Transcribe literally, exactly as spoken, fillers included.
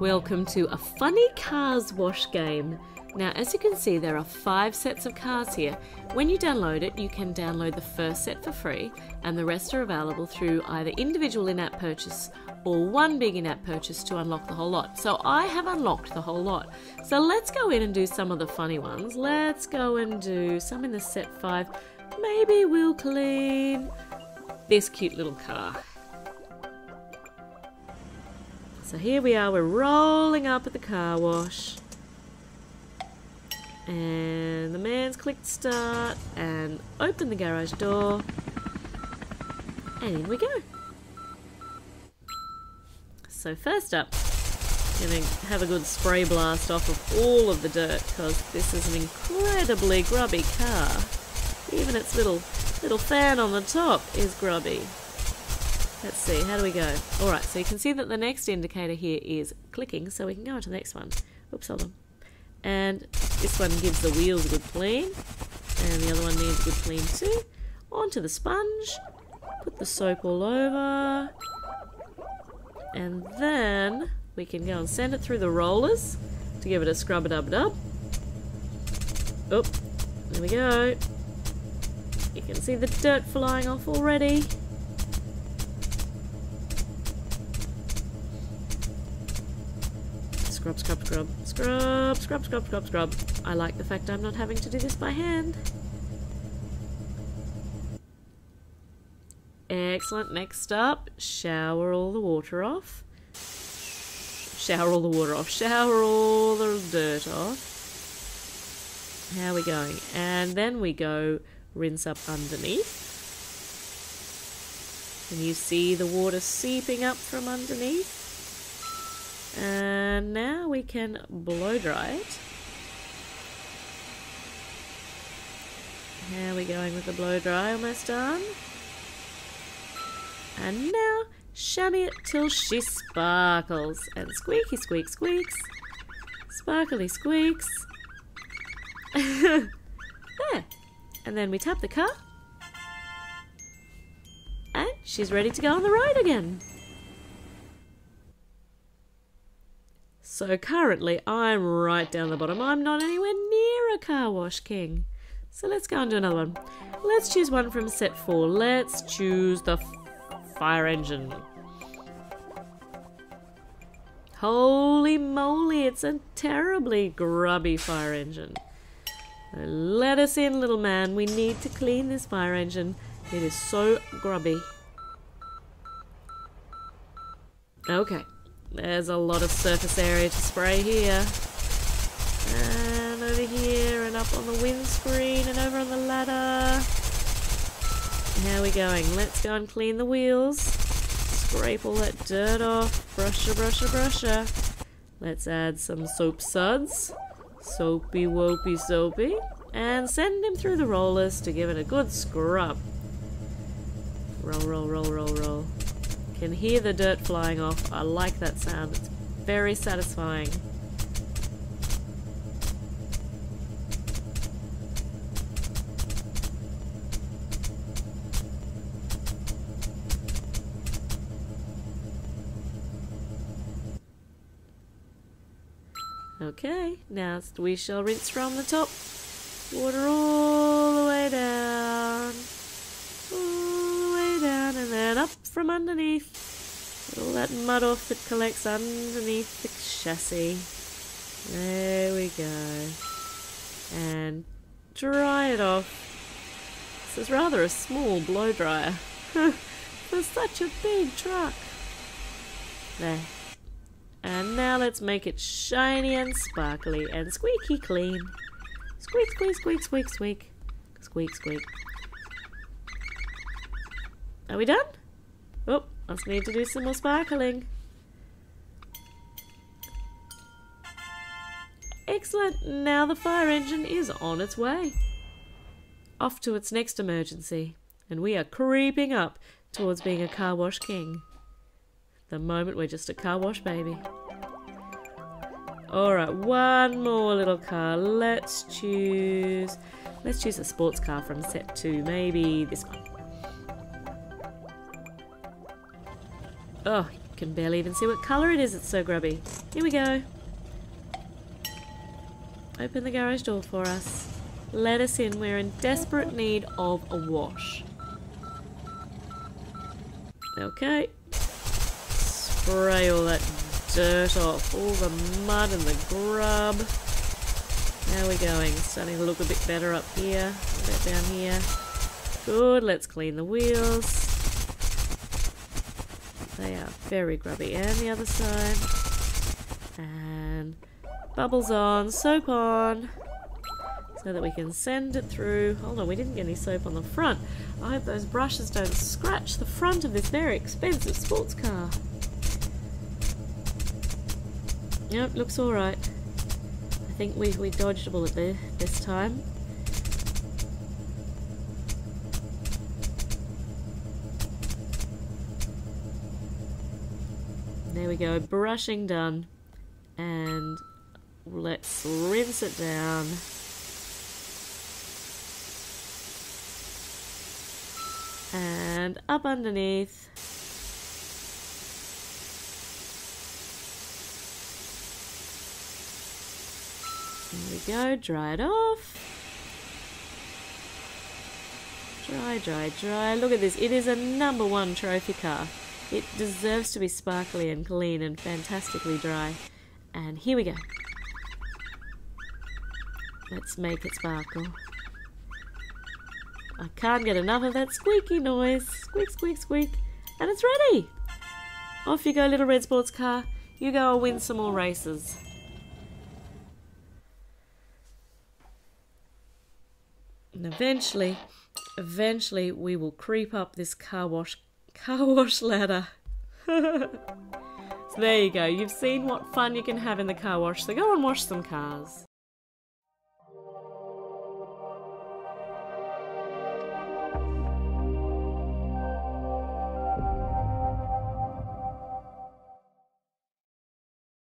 Welcome to a funny cars wash game. Now, as you can see, there are five sets of cars here. When you download it, you can download the first set for free, and the rest are available through either individual in-app purchase or one big in-app purchase to unlock the whole lot. So I have unlocked the whole lot. So let's go in and do some of the funny ones. Let's go and do some in the set five. Maybe we'll clean this cute little car. So here we are, we're rolling up at the car wash. And the man's clicked start and opened the garage door. And in we go. So first up, I'm gonna have a good spray blast off of all of the dirt because this is an incredibly grubby car. Even its little, little fan on the top is grubby. Let's see, how do we go? Alright, so you can see that the next indicator here is clicking, so we can go on to the next one. Oops, hold on. And this one gives the wheels a good clean, and the other one needs a good clean too. Onto the sponge, put the soap all over, and then we can go and send it through the rollers to give it a scrub-a-dub-dub. Oop, there we go. You can see the dirt flying off already. Scrub, scrub, scrub, scrub, scrub, scrub, scrub, scrub. I like the fact I'm not having to do this by hand. Excellent. Next up, shower all the water off. Shower all the water off. Shower all the dirt off. How are we going? And then we go rinse up underneath. And you see the water seeping up from underneath. And now we can blow dry it. How are we going with the blow dry? Almost done. And now shimmy it till she sparkles. And squeaky squeak squeaks. Sparkly squeaks. There. And then we tap the car. And she's ready to go on the ride again. So currently, I'm right down the bottom. I'm not anywhere near a car wash king. So let's go and do another one. Let's choose one from set four. Let's choose the fire engine. Holy moly, it's a terribly grubby fire engine. Let us in, little man. We need to clean this fire engine. It is so grubby. Okay. There's a lot of surface area to spray here. And over here, and up on the windscreen, and over on the ladder. How are we going? Let's go and clean the wheels. Scrape all that dirt off. Brusher, brusher, brusher. Let's add some soap suds. Soapy, wopey, soapy. And send him through the rollers to give it a good scrub. Roll, roll, roll, roll, roll. Can hear the dirt flying off. I like that sound. It's very satisfying. Okay, now we shall rinse from the top. Water all the way down. Up from underneath, all that mud off that collects underneath the chassis. There we go, and dry it off. This is rather a small blow dryer for such a big truck. There, and now let's make it shiny and sparkly and squeaky clean. Squeak, squeak, squeak, squeak, squeak, squeak, squeak. Are we done? Oh, I just need to do some more sparkling. Excellent. Now the fire engine is on its way. Off to its next emergency. And we are creeping up towards being a car wash king. At the moment we're just a car wash baby. Alright, one more little car. Let's choose... Let's choose a sports car from set two. Maybe this one. Oh, can barely even see what colour it is. It's so grubby. Here we go. Open the garage door for us. Let us in. We're in desperate need of a wash. Okay. Spray all that dirt off. All the mud and the grub. How are we going? Starting to look a bit better up here. A bit down here. Good. Let's clean the wheels. They are very grubby. And the other side. And bubbles on. Soap on. So that we can send it through. Hold on, we didn't get any soap on the front. I hope those brushes don't scratch the front of this very expensive sports car. Yep, looks alright. I think we, we dodged a bullet there this time. There we go, brushing done. And let's rinse it down. And up underneath. There we go, dry it off. Dry, dry, dry. Look at this, it is a number one trophy car. It deserves to be sparkly and clean and fantastically dry. And here we go. Let's make it sparkle. I can't get enough of that squeaky noise. Squeak, squeak, squeak. And it's ready. Off you go, little red sports car. You go and win some more races. And eventually, eventually we will creep up this car wash, car wash ladder. So there you go. You've seen what fun you can have in the car wash. So go and wash some cars.